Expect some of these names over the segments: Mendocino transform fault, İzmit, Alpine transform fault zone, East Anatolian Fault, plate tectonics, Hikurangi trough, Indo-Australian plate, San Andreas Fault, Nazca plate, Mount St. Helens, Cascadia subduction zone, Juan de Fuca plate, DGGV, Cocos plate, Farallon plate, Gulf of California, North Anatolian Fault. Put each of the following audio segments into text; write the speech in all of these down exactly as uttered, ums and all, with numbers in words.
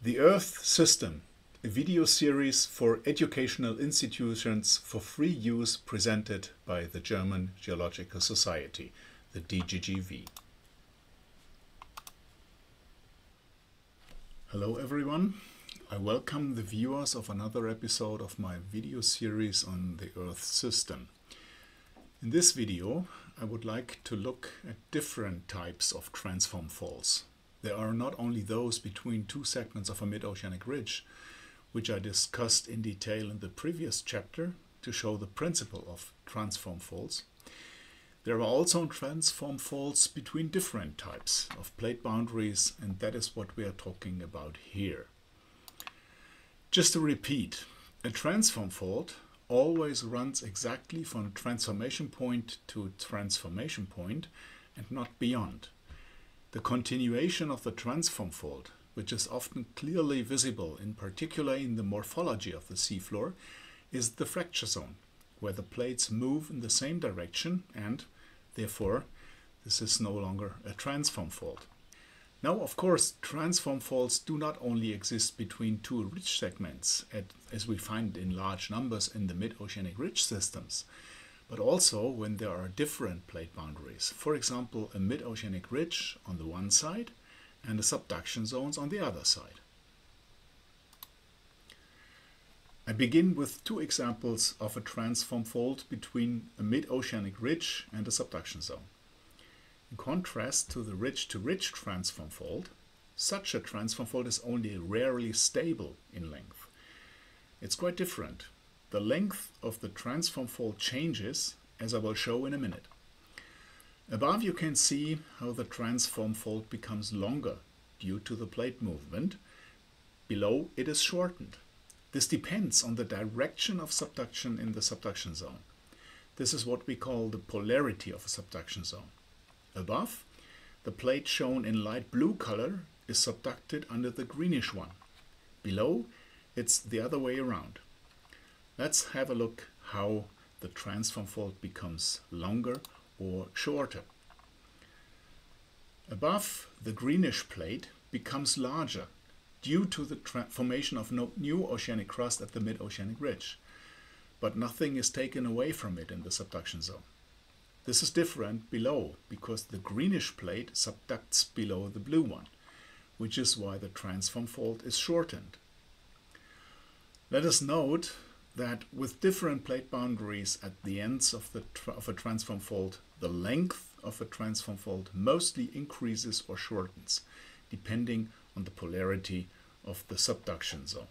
The Earth System, a video series for educational institutions for free use presented by the German Geological Society, the D G G V. Hello everyone, I welcome the viewers of another episode of my video series on the Earth System. In this video, I would like to look at different types of transform faults. There are not only those between two segments of a mid-oceanic ridge, which I discussed in detail in the previous chapter to show the principle of transform faults. There are also transform faults between different types of plate boundaries, and that is what we are talking about here. Just to repeat, a transform fault always runs exactly from transformation point to transformation point and not beyond. The continuation of the transform fault, which is often clearly visible, in particular in the morphology of the seafloor, is the fracture zone, where the plates move in the same direction and, therefore, this is no longer a transform fault. Now, of course, transform faults do not only exist between two ridge segments, as we find in large numbers in the mid-oceanic ridge systems, but also when there are different plate boundaries. For example, a mid-oceanic ridge on the one side and the subduction zones on the other side. I begin with two examples of a transform fault between a mid-oceanic ridge and a subduction zone. In contrast to the ridge-to-ridge transform fault, such a transform fault is only rarely stable in length. It's quite different. The length of the transform fault changes, as I will show in a minute. Above you can see how the transform fault becomes longer due to the plate movement. Below, it is shortened. This depends on the direction of subduction in the subduction zone. This is what we call the polarity of a subduction zone. Above, the plate shown in light blue color is subducted under the greenish one. Below, it's the other way around. Let's have a look how the transform fault becomes longer or shorter. Above, the greenish plate becomes larger due to the formation of no new oceanic crust at the mid-oceanic ridge, but nothing is taken away from it in the subduction zone. This is different below because the greenish plate subducts below the blue one, which is why the transform fault is shortened. Let us note that with different plate boundaries at the ends of, the tra of a transform fault, the length of a transform fault mostly increases or shortens, depending on the polarity of the subduction zone.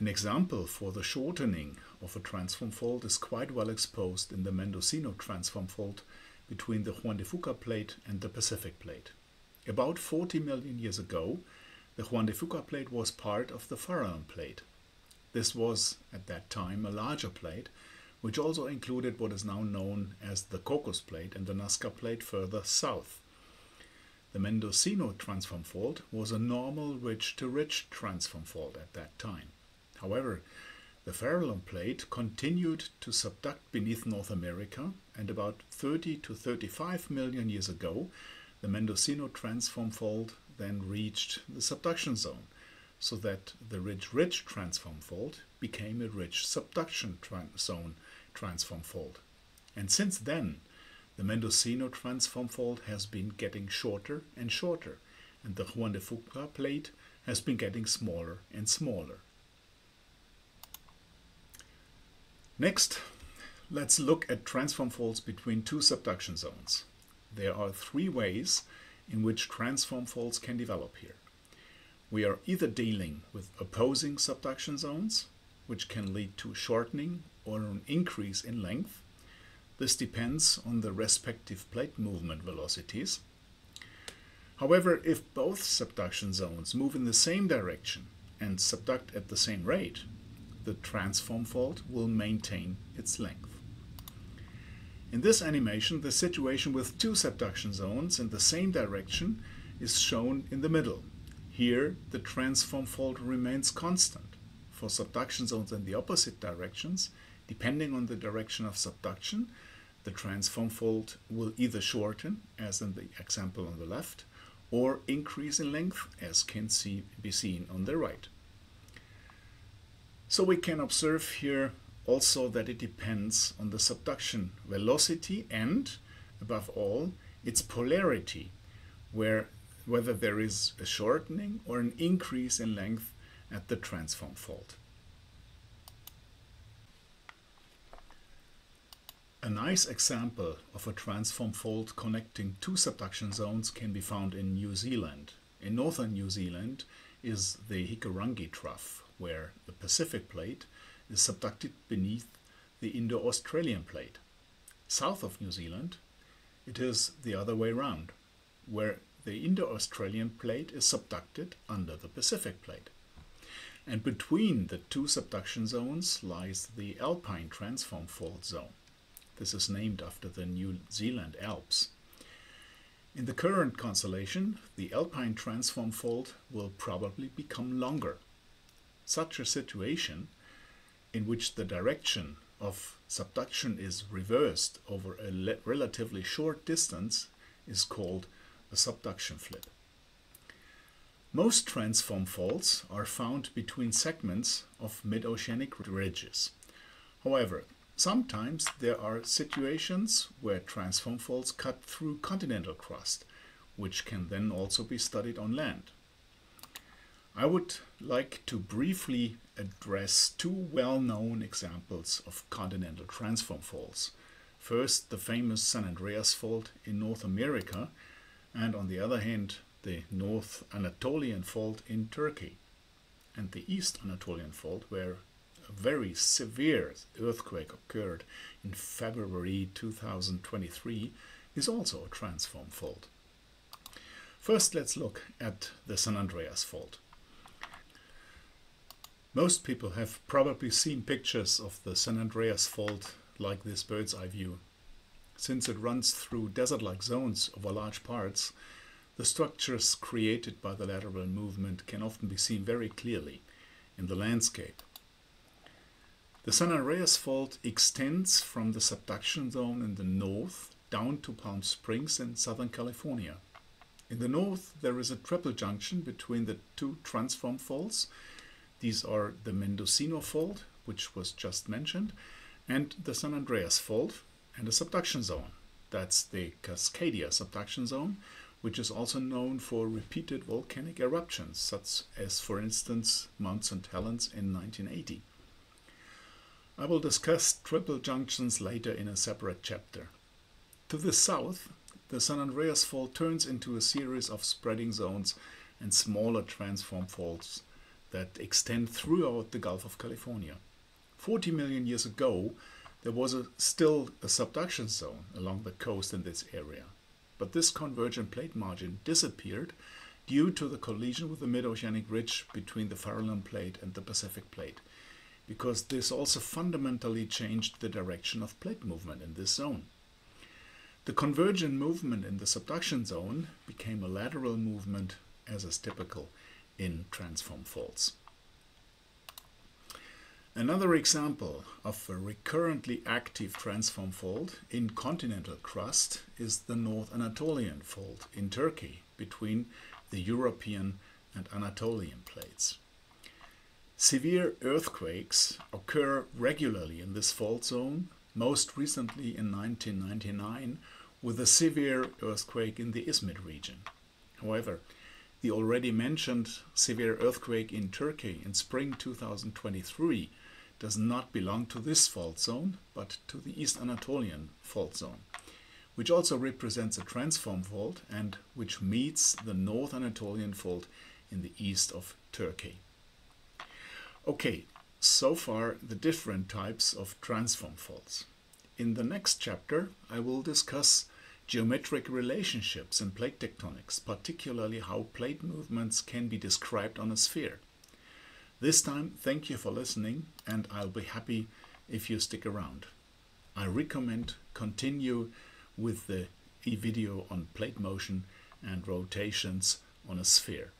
An example for the shortening of a transform fault is quite well exposed in the Mendocino transform fault between the Juan de Fuca plate and the Pacific plate. About forty million years ago, the Juan de Fuca plate was part of the Farallon plate. This was, at that time, a larger plate, which also included what is now known as the Cocos plate and the Nazca plate further south. The Mendocino transform fault was a normal ridge-to-ridge transform fault at that time. However, the Farallon plate continued to subduct beneath North America, and about thirty to thirty-five million years ago, the Mendocino transform fault then reached the subduction zone, so that the ridge-ridge transform fault became a ridge-subduction tra zone transform fault. And since then, the Mendocino transform fault has been getting shorter and shorter, and the Juan de Fuca plate has been getting smaller and smaller. Next, let's look at transform faults between two subduction zones. There are three ways in which transform faults can develop here. We are either dealing with opposing subduction zones, which can lead to shortening or an increase in length. This depends on the respective plate movement velocities. However, if both subduction zones move in the same direction and subduct at the same rate, the transform fault will maintain its length. In this animation, the situation with two subduction zones in the same direction is shown in the middle. Here, the transform fault remains constant. For subduction zones in the opposite directions, depending on the direction of subduction, the transform fault will either shorten, as in the example on the left, or increase in length, as can see, be seen on the right. So we can observe here also that it depends on the subduction velocity and, above all, its polarity, where whether there is a shortening or an increase in length at the transform fault. A nice example of a transform fault connecting two subduction zones can be found in New Zealand. In northern New Zealand is the Hikurangi trough, where the Pacific plate is subducted beneath the Indo-Australian plate. South of New Zealand, it is the other way around, where the Indo-Australian plate is subducted under the Pacific plate. And between the two subduction zones lies the Alpine transform fault zone. This is named after the New Zealand Alps. In the current constellation, the Alpine transform fault will probably become longer. Such a situation, in which the direction of subduction is reversed over a relatively short distance, is called a subduction flip. Most transform faults are found between segments of mid-oceanic ridges. However, sometimes there are situations where transform faults cut through continental crust, which can then also be studied on land. I would like to briefly address two well-known examples of continental transform faults. First, the famous San Andreas Fault in North America, and on the other hand, the North Anatolian Fault in Turkey, and the East Anatolian Fault, where a very severe earthquake occurred in February two thousand twenty-three, is also a transform fault. First, let's look at the San Andreas Fault. Most people have probably seen pictures of the San Andreas Fault like this bird's eye view. Since it runs through desert-like zones over large parts, the structures created by the lateral movement can often be seen very clearly in the landscape. The San Andreas Fault extends from the subduction zone in the north down to Palm Springs in Southern California. In the north, there is a triple junction between the two transform faults. These are the Mendocino Fault, which was just mentioned, and the San Andreas Fault, and a subduction zone. That's the Cascadia subduction zone, which is also known for repeated volcanic eruptions, such as, for instance, Mount Saint Helens in nineteen eighty. I will discuss triple junctions later in a separate chapter. To the south, the San Andreas Fault turns into a series of spreading zones and smaller transform faults that extend throughout the Gulf of California. forty million years ago, there was a, still a subduction zone along the coast in this area, but this convergent plate margin disappeared due to the collision with the mid-oceanic ridge between the Farallon plate and the Pacific plate, because this also fundamentally changed the direction of plate movement in this zone. The convergent movement in the subduction zone became a lateral movement, as is typical in transform faults. Another example of a recurrently active transform fault in continental crust is the North Anatolian Fault in Turkey, between the European and Anatolian plates. Severe earthquakes occur regularly in this fault zone, most recently in nineteen ninety-nine with a severe earthquake in the İzmit region. However, the already mentioned severe earthquake in Turkey in spring two thousand twenty-three does not belong to this fault zone, but to the East Anatolian Fault Zone, which also represents a transform fault and which meets the North Anatolian Fault in the east of Turkey. Okay, so far the different types of transform faults. In the next chapter, I will discuss geometric relationships in plate tectonics, particularly how plate movements can be described on a sphere. This time, thank you for listening, and I'll be happy if you stick around. I recommend continue with the e-video on plate motion and rotations on a sphere.